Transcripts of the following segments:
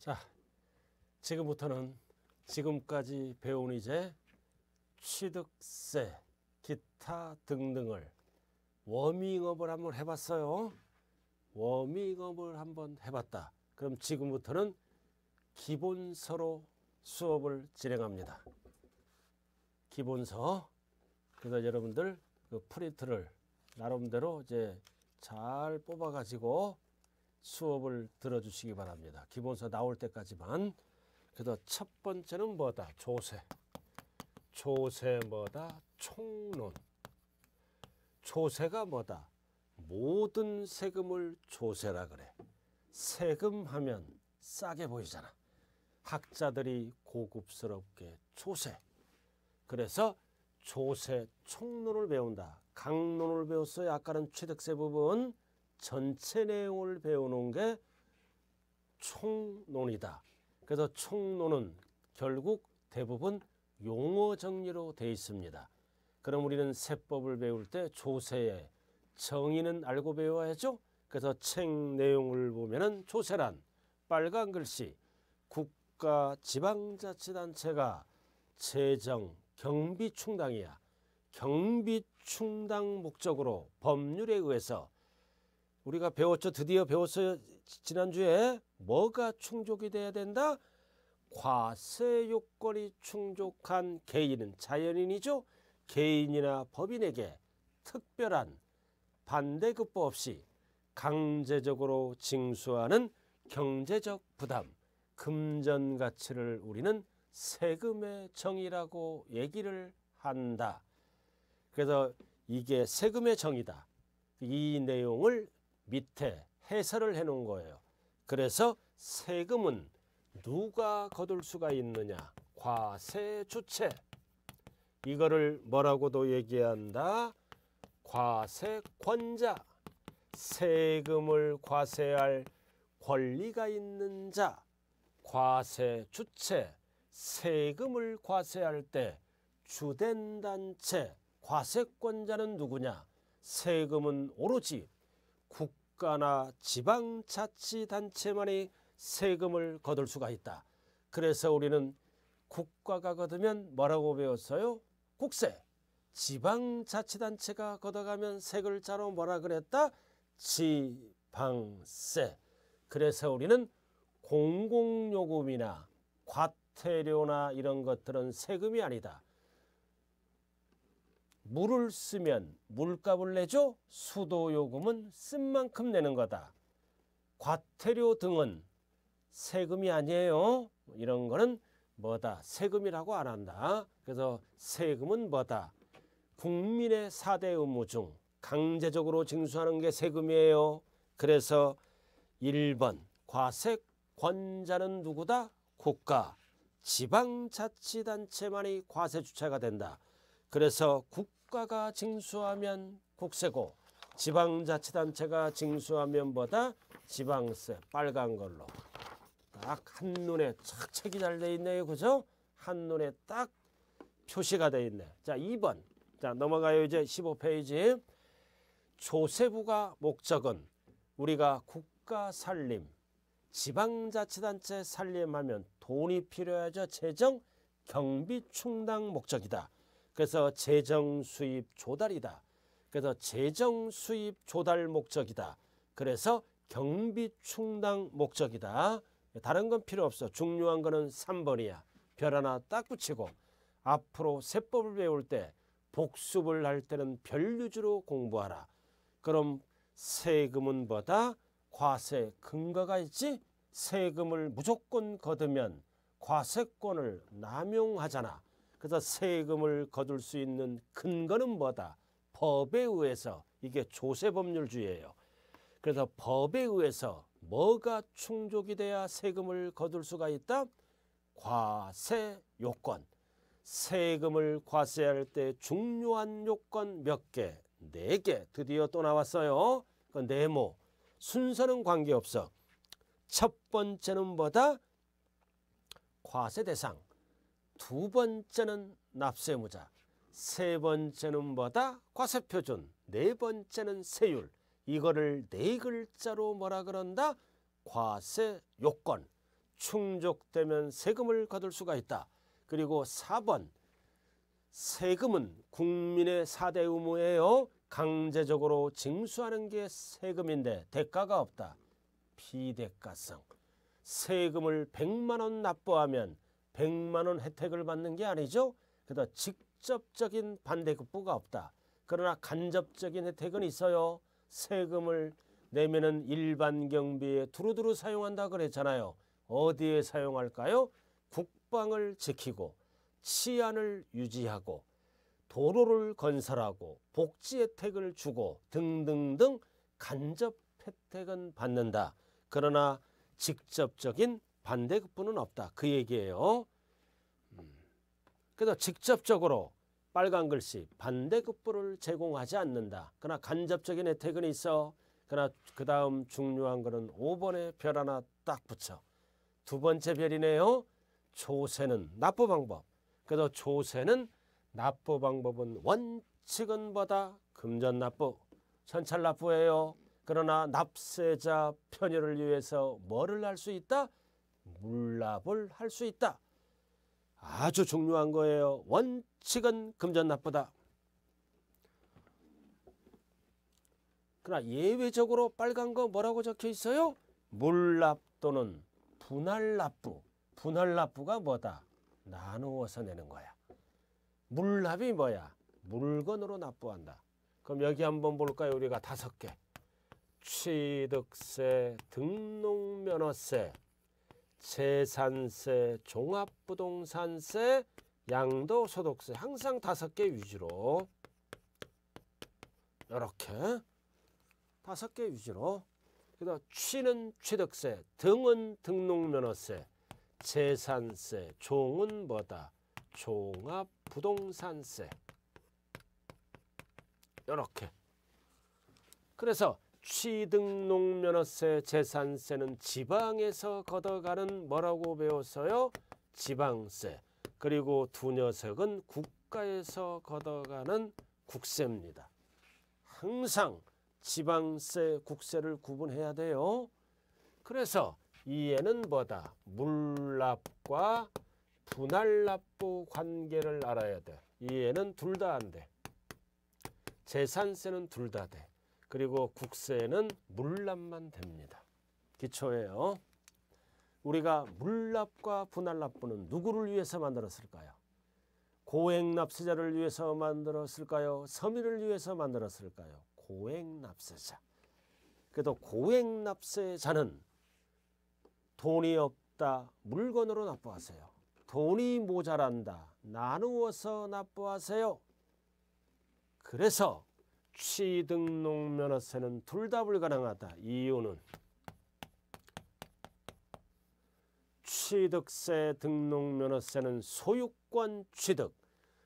자, 지금부터는 지금까지 배운 이제 취득세, 기타 등등을 워밍업을 한번 해봤어요. 워밍업을 한번 해봤다. 그럼 지금부터는 기본서로 수업을 진행합니다. 기본서. 그래서 여러분들 그 프린트를 나름대로 이제 잘 뽑아가지고 수업을 들어주시기 바랍니다. 기본서 나올 때까지만. 그래서 첫 번째는 뭐다? 조세. 조세 뭐다? 총론. 조세가 뭐다? 모든 세금을 조세라 그래. 세금하면 싸게 보이잖아. 학자들이 고급스럽게 조세. 그래서 조세 총론을 배운다. 강론을 배웠어요. 아까는 취득세 부분 전체 내용을 배우는 게 총론이다. 그래서 총론은 결국 대부분 용어 정리로 되어 있습니다. 그럼 우리는 세법을 배울 때 조세의 정의는 알고 배워야죠. 그래서 책 내용을 보면은 조세란 빨간 글씨 국가 지방자치단체가 재정 경비충당이야. 경비충당 목적으로 법률에 의해서 우리가 배웠죠. 드디어 배웠어요. 지난주에 뭐가 충족이 돼야 된다? 과세요건이 충족한 개인은 자연인이죠. 개인이나 법인에게 특별한 반대급부 없이 강제적으로 징수하는 경제적 부담, 금전가치를 우리는 세금의 정의라고 얘기를 한다. 그래서 이게 세금의 정의다. 이 내용을 밑에 해설을 해놓은 거예요. 그래서 세금은 누가 거둘 수가 있느냐? 과세 주체. 이거를 뭐라고도 얘기한다? 과세권자. 세금을 과세할 권리가 있는 자. 과세 주체. 세금을 과세할 때 주된 단체. 과세권자는 누구냐? 세금은 오로지 국가나 지방자치단체만이 세금을 거둘 수가 있다. 그래서 우리는 국가가 거두면 뭐라고 배웠어요? 국세. 지방자치단체가 걷어가면 세 글자로 뭐라 그랬다? 지방세. 그래서 우리는 공공요금이나 과태료나 이런 것들은 세금이 아니다. 물을 쓰면 물값을 내죠. 수도요금은 쓴 만큼 내는 거다. 과태료 등은 세금이 아니에요. 이런 거는 뭐다? 세금이라고 안 한다. 그래서 세금은 뭐다? 국민의 4대 의무 중 강제적으로 징수하는 게 세금이에요. 그래서 1번 과세권자는 누구다? 국가, 지방자치단체만이 과세 주체가 된다. 그래서 국가가 징수하면 국세고 지방자치단체가 징수하면 뭐다? 지방세. 빨간 걸로. 딱 한눈에 착착이 잘 돼 있네요. 그죠? 한눈에 딱 표시가 돼 있네. 자, 2번. 자, 넘어가요. 이제 15페이지. 조세부가 목적은 우리가 국가 살림, 지방자치단체 살림하면 돈이 필요하죠. 재정, 경비 충당 목적이다. 그래서 재정 수입 조달이다. 그래서 재정 수입 조달 목적이다. 그래서 경비 충당 목적이다. 다른 건 필요 없어. 중요한 거는 3번이야. 별 하나 딱 붙이고 앞으로 세법을 배울 때 복습을 할 때는 별유지로 공부하라. 그럼 세금은 뭐다? 과세 근거가 있지? 세금을 무조건 거두면 과세권을 남용하잖아. 그래서 세금을 거둘 수 있는 근거는 뭐다? 법에 의해서. 이게 조세법률주의예요. 그래서 법에 의해서 뭐가 충족이 돼야 세금을 거둘 수가 있다? 과세 요건. 세금을 과세할 때 중요한 요건 몇 개? 4개. 드디어 또 나왔어요. 그 네모. 순서는 관계없어. 첫 번째는 뭐다? 과세 대상. 두 번째는 납세무자, 세 번째는 뭐다? 과세표준, 네 번째는 세율. 이거를 4글자로 뭐라 그런다? 과세요건. 충족되면 세금을 거둘 수가 있다. 그리고 4번, 세금은 국민의 4대 의무예요. 강제적으로 징수하는 게 세금인데 대가가 없다. 비대가성. 세금을 100만 원 납부하면 100만 원 혜택을 받는 게 아니죠. 그래서 직접적인 반대급부가 없다. 그러나 간접적인 혜택은 있어요. 세금을 내면은 일반 경비에 두루두루 사용한다 그랬잖아요. 어디에 사용할까요? 국방을 지키고 치안을 유지하고 도로를 건설하고 복지 혜택을 주고 등등등 간접 혜택은 받는다. 그러나 직접적인 반대급부는 없다. 그 얘기예요. 그래서 직접적으로 빨간 글씨 반대급부를 제공하지 않는다. 그러나 간접적인 혜택은 있어. 그러나 그 다음 중요한 거는 5번에 별 하나 딱 붙여. 두 번째 별이네요. 조세는 납부 방법. 그래서 조세는 납부 방법은 원칙은 뭐다? 금전 납부, 현찰 납부예요. 그러나 납세자 편의를 위해서 뭐를 할 수 있다? 물납을 할 수 있다. 아주 중요한 거예요. 원칙은 금전 납부다. 그러나 예외적으로 빨간 거 뭐라고 적혀 있어요? 물납 또는 분할 납부. 분할 납부가 뭐다? 나누어서 내는 거야. 물납이 뭐야? 물건으로 납부한다. 그럼 여기 한번 볼까요? 우리가 5개. 취득세, 등록면허세, 재산세, 종합부동산세, 양도소득세. 항상 5개 위주로. 이렇게 5개 위주로. 그래서 취는 취득세, 등은 등록면허세, 재산세, 종은 뭐다? 종합부동산세. 이렇게. 그래서 취등록면허세, 재산세는 지방에서 걷어가는 뭐라고 배웠어요? 지방세. 그리고 두 녀석은 국가에서 걷어가는 국세입니다. 항상 지방세, 국세를 구분해야 돼요. 그래서 이에는 뭐다? 물납과 분할납부 관계를 알아야 돼. 이에는 둘 다 안 돼. 재산세는 둘 다 돼. 그리고 국세는 물납만 됩니다. 기초예요. 우리가 물납과 분할납부는 누구를 위해서 만들었을까요? 고액납세자를 위해서 만들었을까요? 서민을 위해서 만들었을까요? 고액납세자. 그래도 고액납세자는 돈이 없다, 물건으로 납부하세요. 돈이 모자란다, 나누어서 납부하세요. 그래서 취등록면허세는 둘 다 불가능하다. 이유는 취득세, 등록면허세는 소유권 취득,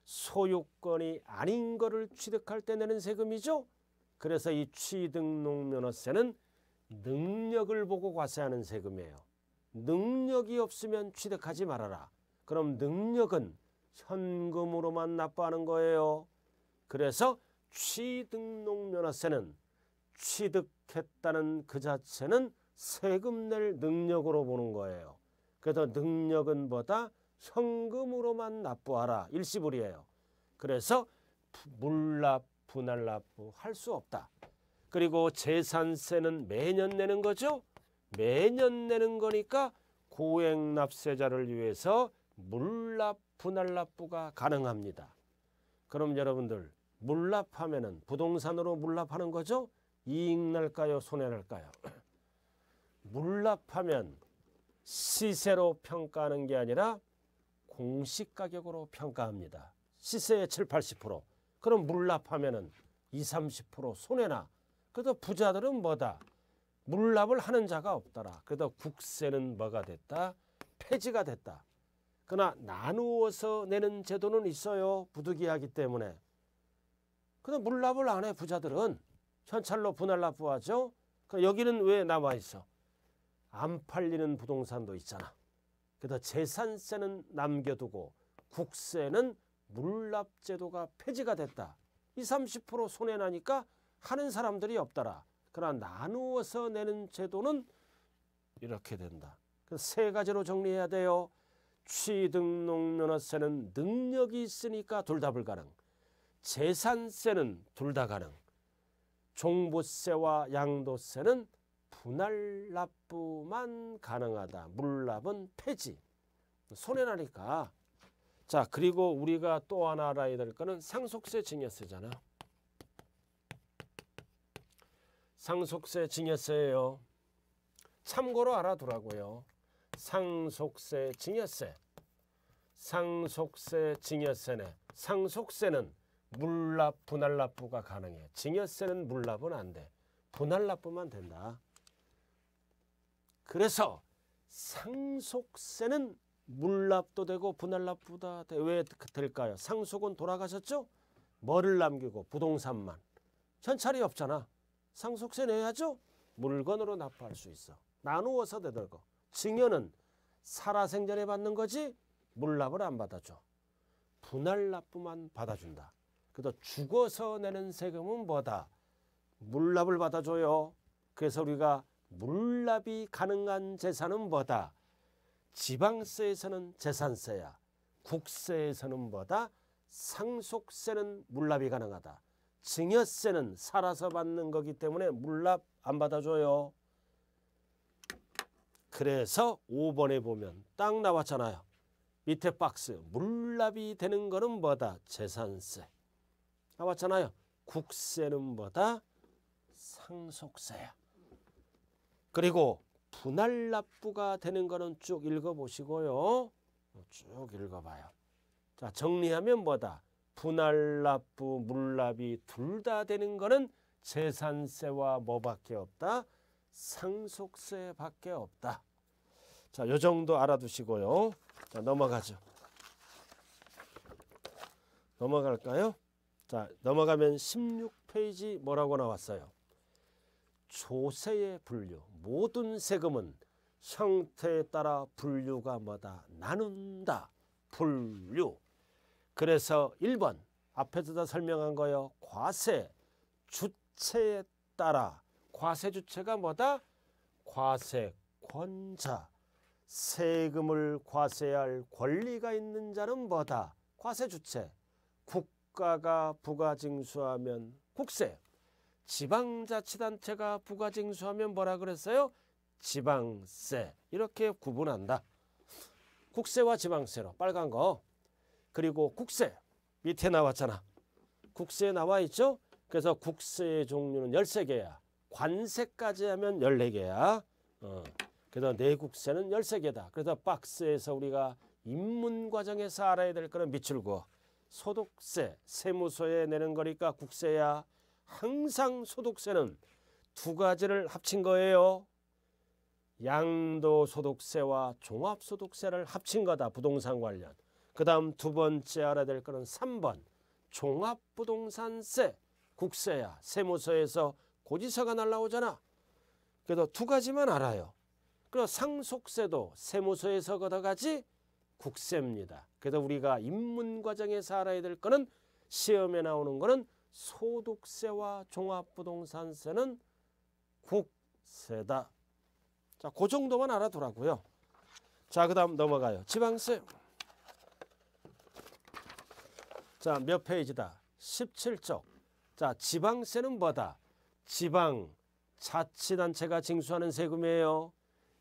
소유권이 아닌 것을 취득할 때 내는 세금이죠. 그래서 이 취등록면허세는 능력을 보고 과세하는 세금이에요. 능력이 없으면 취득하지 말아라. 그럼 능력은 현금으로만 납부하는 거예요. 그래서 취등록면허세는 취득했다는 그 자체는 세금 낼 능력으로 보는 거예요. 그래서 능력은 뭐다? 현금으로만 납부하라. 일시불이에요. 그래서 물납, 분할납부 할 수 없다. 그리고 재산세는 매년 내는 거죠. 매년 내는 거니까 고액납세자를 위해서 물납, 분할납부가 가능합니다. 그럼 여러분들 물납하면은 부동산으로 물납하는 거죠? 이익 날까요? 손해 날까요? 물납하면 시세로 평가하는 게 아니라 공시가격으로 평가합니다. 시세의 7, 80%. 그럼 물납하면은 2, 30% 손해나. 그래도 부자들은 뭐다? 물납을 하는 자가 없더라. 그래도 국세는 뭐가 됐다? 폐지가 됐다. 그러나 나누어서 내는 제도는 있어요. 부득이하기 때문에. 그럼 물납을 안 해. 부자들은 현찰로 분할납부하죠. 여기는 왜 남아있어? 안 팔리는 부동산도 있잖아. 그래서 재산세는 남겨두고 국세는 물납제도가 폐지가 됐다. 20, 30% 손해나니까 하는 사람들이 없더라. 그러나 나누어서 내는 제도는 이렇게 된다. 그 세 가지로 정리해야 돼요. 취득농면허세는 능력이 있으니까 둘 다 불가능. 재산세는 둘 다 가능. 종부세와 양도세는 분할납부만 가능하다. 물납은 폐지. 손해나니까. 자, 그리고 우리가 또 하나 알아야 될 거는 상속세 증여세잖아. 상속세 증여세예요. 참고로 알아두라고요. 상속세 증여세. 상속세 증여세네. 상속세는 물납 분할납부가 가능해. 증여세는 물납은 안 돼. 분할납부만 된다. 그래서 상속세는 물납도 되고 분할납부다. 왜 될까요? 상속은 돌아가셨죠? 뭐를 남기고 부동산만. 현찰이 없잖아. 상속세 내야죠? 물건으로 납부할 수 있어. 나누어서 되는 거. 증여는 살아생전에 받는 거지 물납을 안 받아줘. 분할납부만 받아준다. 그래서 죽어서 내는 세금은 뭐다? 물납을 받아줘요. 그래서 우리가 물납이 가능한 재산은 뭐다? 지방세에서는 재산세야. 국세에서는 뭐다? 상속세는 물납이 가능하다. 증여세는 살아서 받는 거기 때문에 물납 안 받아줘요. 그래서 5번에 보면 딱 나왔잖아요. 밑에 박스 물납이 되는 거는 뭐다? 재산세. 나왔잖아요. 국세는 뭐다? 상속세야. 그리고 분할납부가 되는 거는 쭉 읽어보시고요. 쭉 읽어봐요. 자, 정리하면 뭐다? 분할납부, 물납이 둘 다 되는 거는 재산세와 뭐밖에 없다? 상속세밖에 없다. 자, 요 정도 알아두시고요. 자, 넘어가죠. 넘어갈까요? 자, 넘어가면 16페이지 뭐라고 나왔어요? 조세의 분류. 모든 세금은 형태에 따라 분류가 뭐다? 나눈다. 분류. 그래서 1번 앞에서 다 설명한 거예요. 과세 주체에 따라. 과세 주체가 뭐다? 과세권자. 세금을 과세할 권리가 있는 자는 뭐다? 과세 주체. 국가가 부가징수하면 국세. 지방자치단체가 부가징수하면 뭐라 그랬어요? 지방세. 이렇게 구분한다. 국세와 지방세로 빨간 거. 그리고 국세 밑에 나왔잖아. 국세 나와 있죠? 그래서 국세의 종류는 13개야. 관세까지 하면 14개야. 그래서 내국세는 13개다. 그래서 박스에서 우리가 입문 과정에서 알아야 될 거는 밑줄 그어. 소득세, 세무서에 내는 거니까 국세야. 항상 소득세는 두 가지를 합친 거예요. 양도소득세와 종합소득세를 합친 거다. 부동산 관련. 그 다음 두 번째 알아야 될 거는 3번. 종합부동산세. 국세야. 세무서에서 고지서가 날라오잖아. 그래서 두 가지만 알아요. 그리고 상속세도 세무서에서 걷어가지 국세입니다. 그래서 우리가 입문 과정에서 알아야 될 거는 시험에 나오는 거는 소득세와 종합부동산세는 국세다. 자, 그 정도만 알아두라고요. 자, 그 다음 넘어가요. 지방세. 자, 몇 페이지다? 17쪽. 자, 지방세는 뭐다? 지방자치단체가 징수하는 세금이에요.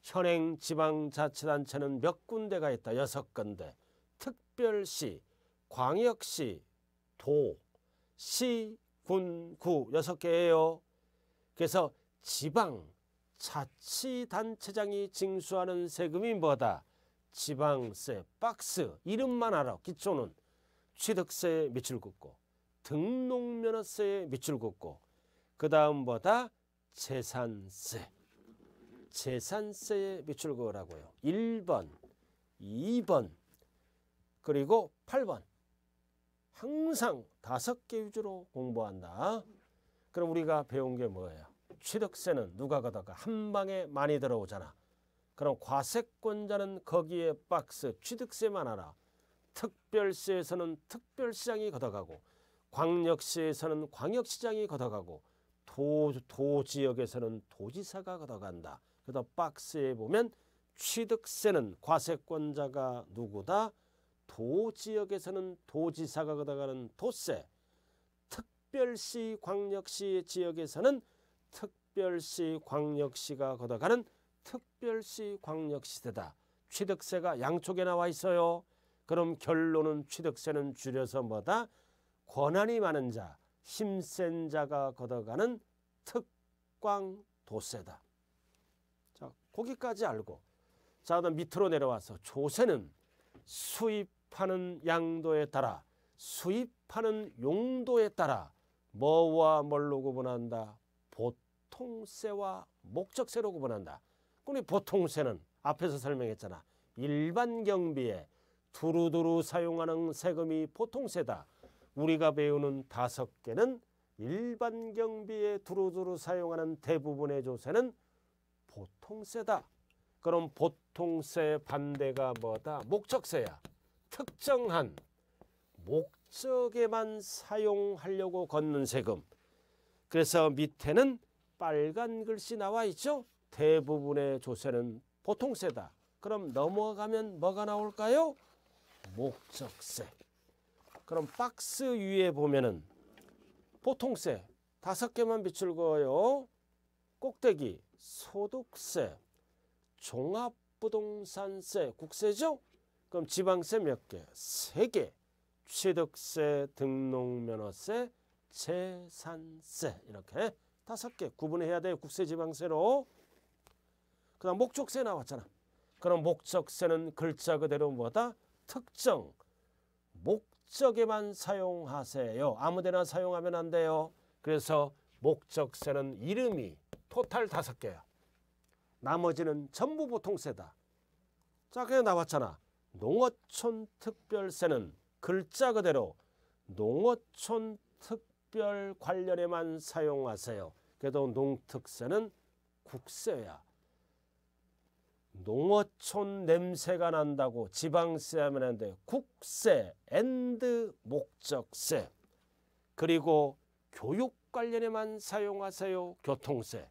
현행 지방자치단체는 몇 군데가 있다? 6군데. 특별시, 광역시, 도, 시, 군, 구 6개예요. 그래서 지방자치단체장이 징수하는 세금이 뭐다? 지방세. 박스 이름만 알아. 기초는 취득세에 밑줄 긋고 등록면허세에 밑줄 긋고 그 다음 뭐다? 재산세. 재산세에 밑줄 그으라고요. 1번, 2번, 그리고 8번. 항상 5개 위주로 공부한다. 그럼 우리가 배운 게 뭐예요? 취득세는 누가 걷어가? 한 방에 많이 들어오잖아. 그럼 과세권자는 거기에 박스 취득세만 알아. 특별시에서는 특별시장이 걷어가고 광역시에서는 광역시장이 걷어가고 도지역에서는 도지사가 걷어간다. 그래서 박스에 보면 취득세는 과세권자가 누구다? 도지역에서는 도지사가 걷어가는 도세, 특별시 광역시 지역에서는 특별시 광역시가 걷어가는 특별시 광역시세다. 취득세가 양쪽에 나와 있어요. 그럼 결론은 취득세는 줄여서 뭐다? 권한이 많은 자, 힘센 자가 걷어가는 특광도세다. 자, 거기까지 알고, 자, 그다음 밑으로 내려와서 조세는 수입하는 양도에 따라, 수입하는 용도에 따라 뭐와 뭘로 구분한다? 보통세와 목적세로 구분한다. 그럼 보통세는 앞에서 설명했잖아. 일반 경비에 두루두루 사용하는 세금이 보통세다. 우리가 배우는 5개는 일반 경비에 두루두루 사용하는 대부분의 조세는 보통세다. 그럼 보통세 반대가 뭐다? 목적세야. 특정한 목적에만 사용하려고 걷는 세금. 그래서 밑에는 빨간 글씨 나와 있죠? 대부분의 조세는 보통세다. 그럼 넘어가면 뭐가 나올까요? 목적세. 그럼 박스 위에 보면은 보통세 5개만 비출 거예요. 꼭대기 소득세, 종합부동산세, 국세죠? 그럼 지방세 몇 개? 3개. 취득세, 등록면허세, 재산세, 이렇게 5개 구분해야 돼요. 국세, 지방세로. 그 다음 목적세 나왔잖아. 그럼 목적세는 글자 그대로 뭐다? 특정 목적에만 사용하세요. 아무데나 사용하면 안 돼요. 그래서 목적세는 이름이 토탈 5개야. 나머지는 전부 보통세다. 자, 그냥 나왔잖아. 농어촌 특별세는 글자 그대로 농어촌 특별 관련에만 사용하세요. 그래도 농특세는 국세야. 농어촌 냄새가 난다고 지방세 하면 안 돼요. 국세 앤드 목적세. 그리고 교육 관련에만 사용하세요. 교통세.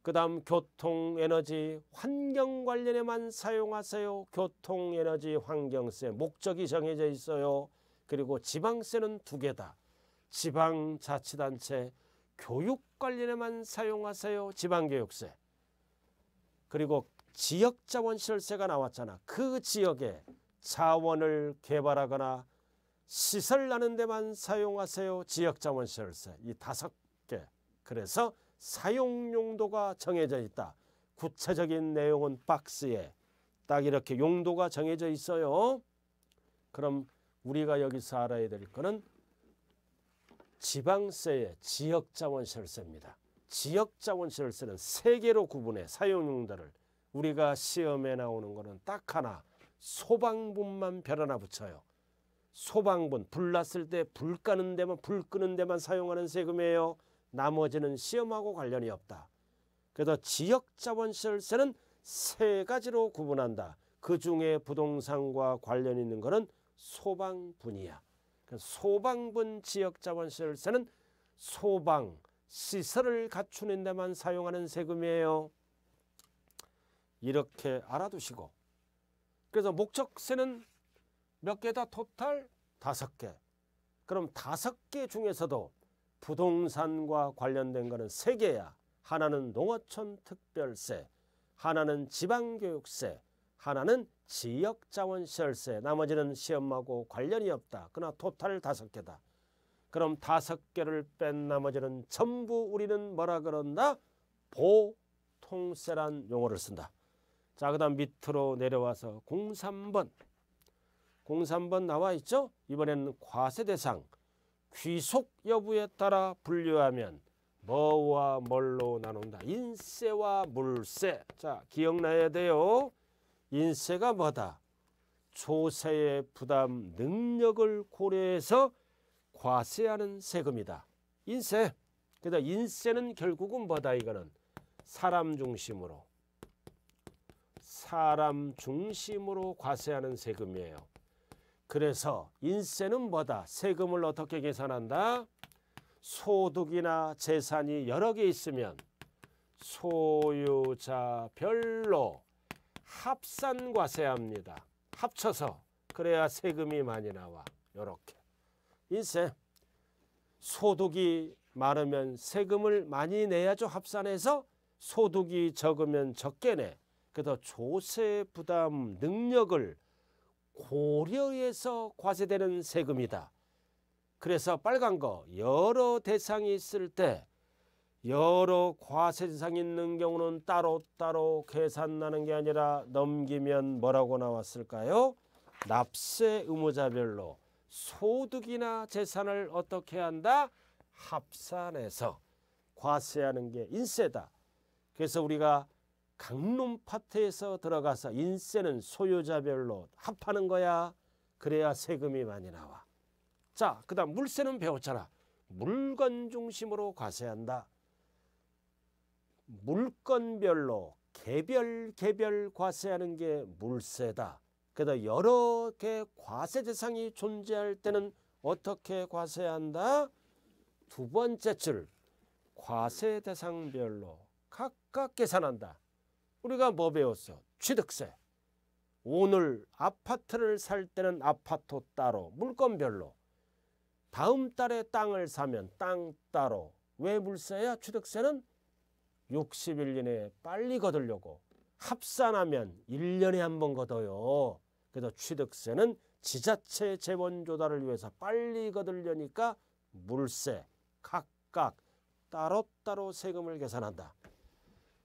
그 다음 교통, 에너지, 환경 관련에만 사용하세요. 교통, 에너지, 환경세. 목적이 정해져 있어요. 그리고 지방세는 2개다. 지방자치단체, 교육 관련에만 사용하세요. 지방교육세. 그리고 지역자원시설세가 나왔잖아. 그 지역에 자원을 개발하거나 시설 나는 데만 사용하세요. 지역자원시설세. 이 5개. 그래서 사용 용도가 정해져 있다. 구체적인 내용은 박스에 딱 이렇게 용도가 정해져 있어요. 그럼 우리가 여기서 알아야 될 거는 지방세의 지역자원시설세입니다. 지역자원시설세는 3개로 구분해, 사용 용도를. 우리가 시험에 나오는 거는 딱 하나, 소방분만 별 하나 붙여요. 소방분, 불 났을 때 불 끄는 데만, 사용하는 세금이에요. 나머지는 시험하고 관련이 없다. 그래서 지역자원시설세는 3가지로 구분한다. 그중에 부동산과 관련 있는 것은 소방분이야. 소방분 지역자원시설세는 소방, 시설을 갖추는 데만 사용하는 세금이에요. 이렇게 알아두시고, 그래서 목적세는 몇 개다? 토탈 5개. 그럼 5개 중에서도 부동산과 관련된 거는 3개야. 하나는 농어촌 특별세, 하나는 지방교육세, 하나는 지역자원시설세. 나머지는 시험하고 관련이 없다. 그러나 토탈 5개다. 그럼 5개를 뺀 나머지는 전부 우리는 뭐라 그런다? 보통세란 용어를 쓴다. 자, 그 다음 밑으로 내려와서 03번. 03번 나와 있죠? 이번에는 과세 대상. 귀속 여부에 따라 분류하면 뭐와 뭘로 나눈다? 인세와 물세. 자, 기억나야 돼요. 인세가 뭐다? 조세의 부담 능력을 고려해서 과세하는 세금이다. 인세. 그래서 인세는 결국은 뭐다? 이거는 사람 중심으로. 사람 중심으로 과세하는 세금이에요. 그래서 인세는 뭐다? 세금을 어떻게 계산한다? 소득이나 재산이 여러 개 있으면 소유자별로 합산과세합니다. 합쳐서. 그래야 세금이 많이 나와. 요렇게. 인세. 소득이 많으면 세금을 많이 내야죠. 합산해서. 소득이 적으면 적게 내. 그래서 조세 부담 능력을 고려해서 과세되는 세금이다. 그래서 빨간 거 여러 대상이 있을 때 여러 과세 대상이 있는 경우는 따로따로 계산나는 게 아니라 넘기면 뭐라고 나왔을까요? 납세 의무자별로 소득이나 재산을 어떻게 한다? 합산해서 과세하는 게 인세다. 그래서 우리가 강론파트에서 들어가서 인세는 소유자별로 합하는 거야. 그래야 세금이 많이 나와. 자, 그 다음 물세는 배웠잖아. 물건 중심으로 과세한다. 물건별로 개별 과세하는 게 물세다. 그래서 여러 개 과세 대상이 존재할 때는 어떻게 과세한다? 두 번째 줄, 과세 대상별로 각각 계산한다. 우리가 뭐 배웠어? 취득세. 오늘 아파트를 살 때는 아파트 따로, 물건별로. 다음 달에 땅을 사면 땅 따로. 왜 물세야? 취득세는 60일 이내에 빨리 거두려고. 합산하면 1년에 한 번 거둬요. 그래서 취득세는 지자체 재원 조달을 위해서 빨리 거두려니까 물세. 각각 따로따로 세금을 계산한다.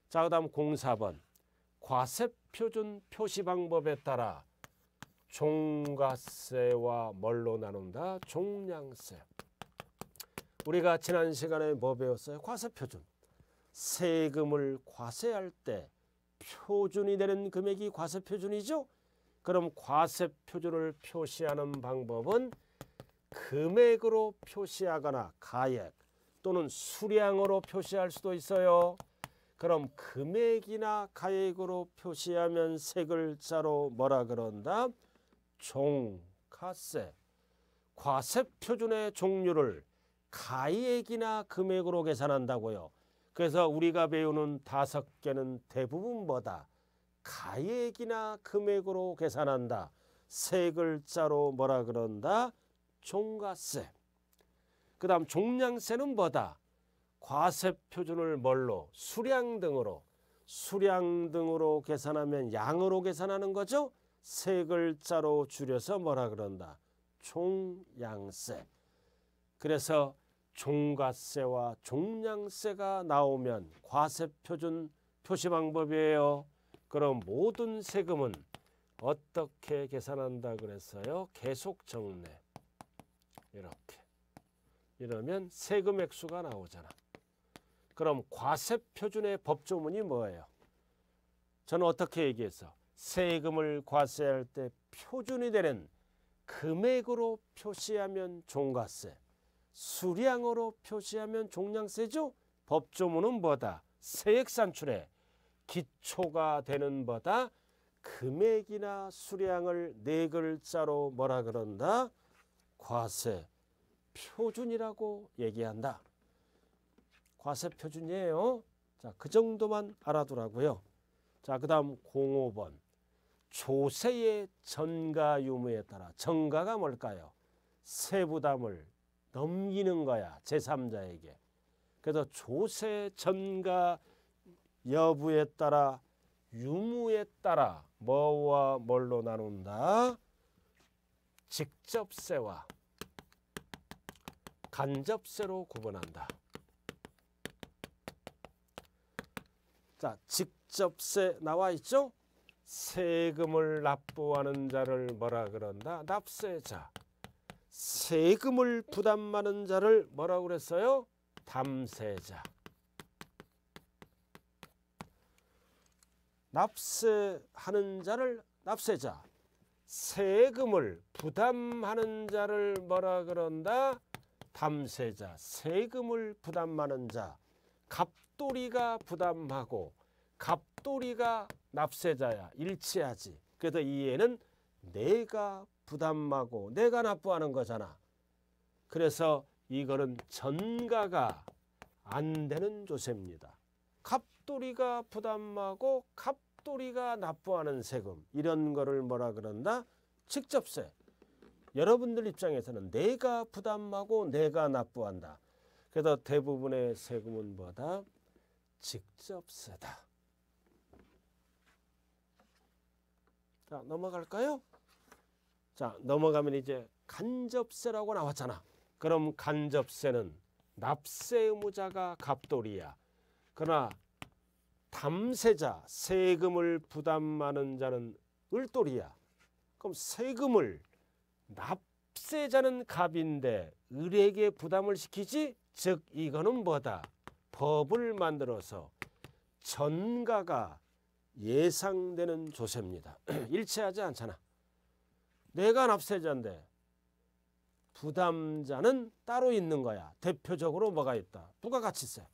자, 그 다음 04번. 과세표준 표시 방법에 따라 종가세와 뭘로 나눈다? 종량세. 우리가 지난 시간에 뭐 배웠어요? 과세표준. 세금을 과세할 때 표준이 되는 금액이 과세표준이죠. 그럼 과세표준을 표시하는 방법은 금액으로 표시하거나 가액 또는 수량으로 표시할 수도 있어요. 그럼 금액이나 가액으로 표시하면 세 글자로 뭐라 그런다? 종가세. 과세표준의 종류를 가액이나 금액으로 계산한다고요. 그래서 우리가 배우는 5개는 대부분 뭐다? 가액이나 금액으로 계산한다. 세 글자로 뭐라 그런다? 종가세. 그 다음 종량세는 뭐다? 과세표준을 뭘로? 수량 등으로. 수량 등으로 계산하면 양으로 계산하는 거죠. 세 글자로 줄여서 뭐라 그런다? 종양세. 그래서 종가세와 종량세가 나오면 과세표준 표시 방법이에요. 그럼 모든 세금은 어떻게 계산한다 그랬어요? 계속 정례. 이렇게. 이러면 세금 액수가 나오잖아. 그럼 과세표준의 법조문이 뭐예요? 저는 어떻게 얘기했어? 세금을 과세할 때 표준이 되는 금액으로 표시하면 종가세. 수량으로 표시하면 종량세죠. 법조문은 뭐다? 세액산출에 기초가 되는 뭐다? 금액이나 수량을 네 글자로 뭐라 그런다? 과세표준이라고 얘기한다. 과세표준이에요. 자, 그 정도만 알아두라고요. 자, 그 다음 05번. 조세의 전가 유무에 따라. 전가가 뭘까요? 세부담을 넘기는 거야. 제3자에게. 그래서 조세 전가 여부에 따라 유무에 따라 뭐와 뭘로 나눈다? 직접세와 간접세로 구분한다. 자, 직접세 나와 있죠? 세금을 납부하는 자를 뭐라 그런다? 납세자. 세금을 부담하는 자를 뭐라고 그랬어요? 담세자. 납세하는 자를 납세자. 세금을 부담하는 자를 뭐라 그런다? 담세자. 세금을 부담하는 자. 갑돌이가 부담하고 갑돌이가 납세자야. 일치하지. 그래서 이 애는 내가 부담하고 내가 납부하는 거잖아. 그래서 이거는 전가가 안 되는 조세입니다. 갑돌이가 부담하고 똑돌이가 납부하는 세금, 이런 거를 뭐라 그런다? 직접세. 여러분들 입장에서는 내가 부담하고 내가 납부한다. 그래서 대부분의 세금은 뭐다? 직접세다. 자, 넘어갈까요? 자, 넘어가면 이제 간접세라고 나왔잖아. 그럼 간접세는 납세 의무자가 갑돌이야. 그러나 담세자, 세금을 부담하는 자는 을돌이야. 그럼 세금을 납세자는 갑인데 을에게 부담을 시키지? 즉 이거는 뭐다? 법을 만들어서 전가가 예상되는 조세입니다. 일치하지 않잖아. 내가 납세자인데 부담자는 따로 있는 거야. 대표적으로 뭐가 있다? 부가가치세.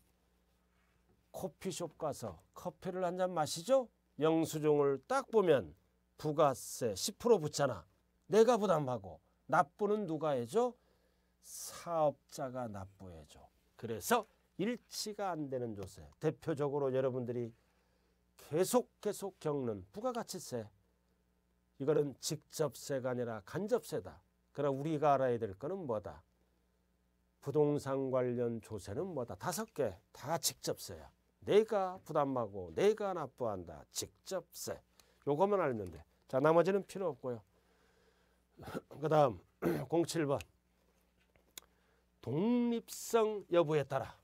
커피숍 가서 커피를 한 잔 마시죠? 영수증을 딱 보면 부가세 10% 붙잖아. 내가 부담하고 납부는 누가 해줘? 사업자가 납부해줘. 그래서 일치가 안 되는 조세. 대표적으로 여러분들이 계속 겪는 부가가치세. 이거는 직접세가 아니라 간접세다. 그러나 우리가 알아야 될 거는 뭐다? 부동산 관련 조세는 뭐다? 5개 다 직접세야. 내가 부담하고 내가 납부한다. 직접세. 요거만 알면 돼. 자, 나머지는 필요 없고요. 그 다음 07번. 독립성 여부에 따라.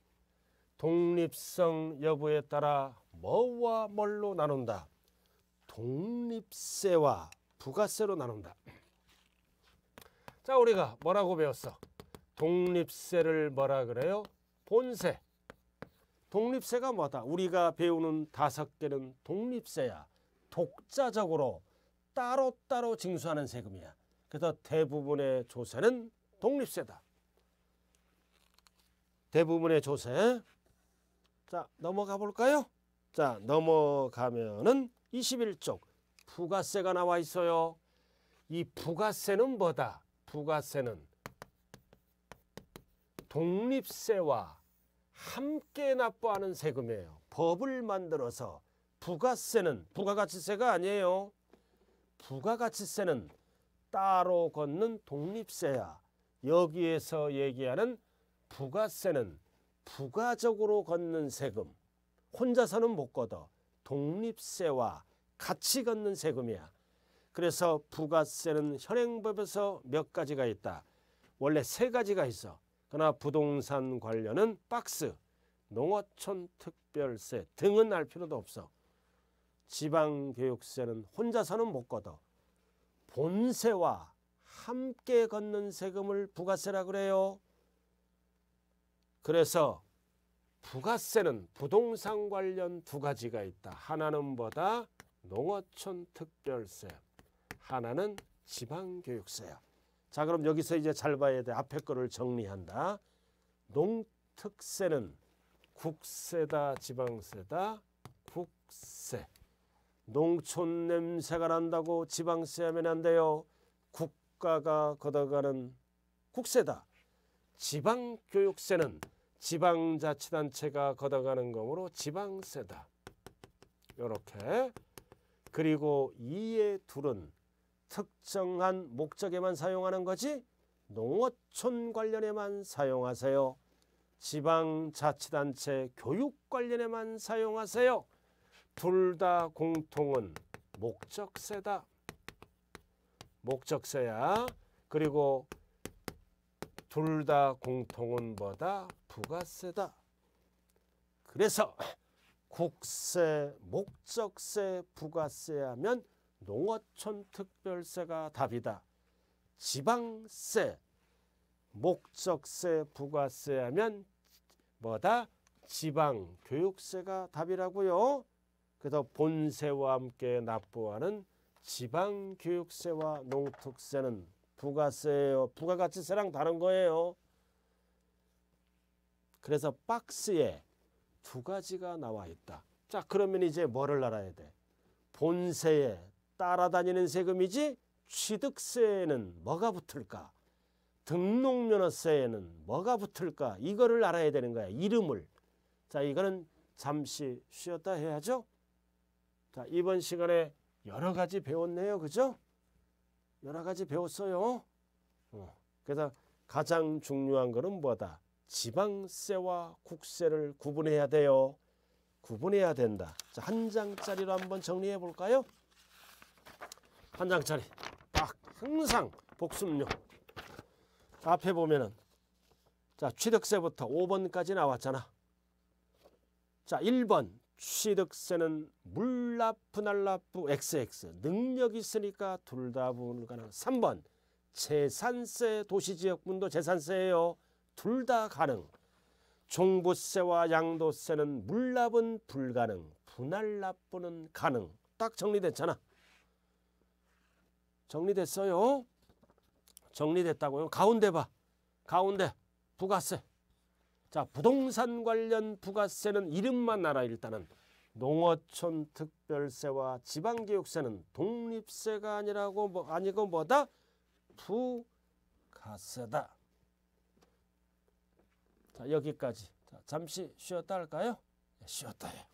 독립성 여부에 따라 뭐와 뭘로 나눈다? 독립세와 부가세로 나눈다. 자, 우리가 뭐라고 배웠어? 독립세를 뭐라 그래요? 본세. 독립세가 뭐다? 우리가 배우는 5개는 독립세야. 독자적으로 따로따로 징수하는 세금이야. 그래서 대부분의 조세는 독립세다. 대부분의 조세. 자, 넘어가 볼까요? 자, 넘어가면은 21쪽 부가세가 나와 있어요. 이 부가세는 뭐다? 부가세는 독립세와 함께 납부하는 세금이에요. 법을 만들어서. 부가세는 부가가치세가 아니에요. 부가가치세는 따로 걷는 독립세야. 여기에서 얘기하는 부가세는 부가적으로 걷는 세금. 혼자서는 못 걷어. 독립세와 같이 걷는 세금이야. 그래서 부가세는 현행법에서 몇 가지가 있다. 원래 3가지가 있어. 그러나 부동산 관련은 박스, 농어촌 특별세 등은 알 필요도 없어. 지방교육세는 혼자서는 못 걷어. 본세와 함께 걷는 세금을 부가세라 그래요. 그래서 부가세는 부동산 관련 2가지가 있다. 하나는 뭐다? 농어촌 특별세. 하나는 지방교육세야. 자, 그럼 여기서 이제 잘 봐야 돼. 앞에 거를 정리한다. 농특세는 국세다, 지방세다, 국세. 농촌 냄새가 난다고 지방세 하면 안 돼요. 국가가 걷어가는 국세다. 지방교육세는 지방자치단체가 걷어가는 거므로 지방세다. 요렇게. 그리고 2의 2은 특정한 목적에만 사용하는 거지 농어촌 관련에만 사용하세요. 지방자치단체 교육 관련에만 사용하세요. 둘 다 공통은 목적세다. 목적세야. 그리고 둘 다 공통은 뭐다? 부가세다. 그래서 국세, 목적세, 부가세 하면 농어촌 특별세가 답이다. 지방세, 목적세, 부가세 하면 뭐다? 지방교육세가 답이라고요. 그래서 본세와 함께 납부하는 지방교육세와 농특세는 부가세예요. 부가가치세랑 다른 거예요. 그래서 박스에 2가지가 나와 있다. 자, 그러면 이제 뭐를 알아야 돼? 본세에 따라다니는 세금이지 취득세에는 뭐가 붙을까? 등록면허세에는 뭐가 붙을까? 이거를 알아야 되는 거야. 이름을. 자, 이거는 잠시 쉬었다 해야죠. 자, 이번 시간에 여러 가지 배웠네요. 그죠? 여러 가지 배웠어요. 그래서 가장 중요한 것은 뭐다? 지방세와 국세를 구분해야 돼요. 구분해야 된다. 자, 한 장짜리로 한번 정리해 볼까요? 한 장짜리. 딱 항상 복습용. 앞에 보면은 자, 취득세부터 5번까지 나왔잖아. 자, 1번. 취득세는 물납부날납부 XX 능력이 있으니까 둘 다 불가능. 3번 재산세 도시지역분도 재산세예요. 둘 다 가능. 종부세와 양도세는 물납은 불가능. 분할납부는 가능. 딱 정리됐잖아. 정리됐어요. 정리됐다고요. 가운데 봐. 가운데 부가세. 자, 부동산 관련 부가세는 이름만 알아. 일단은 농어촌 특별세와 지방교육세는 독립세가 아니라고 아니고 뭐다? 부가세다. 자, 여기까지. 자, 잠시 쉬었다 할까요? 쉬었다 해요.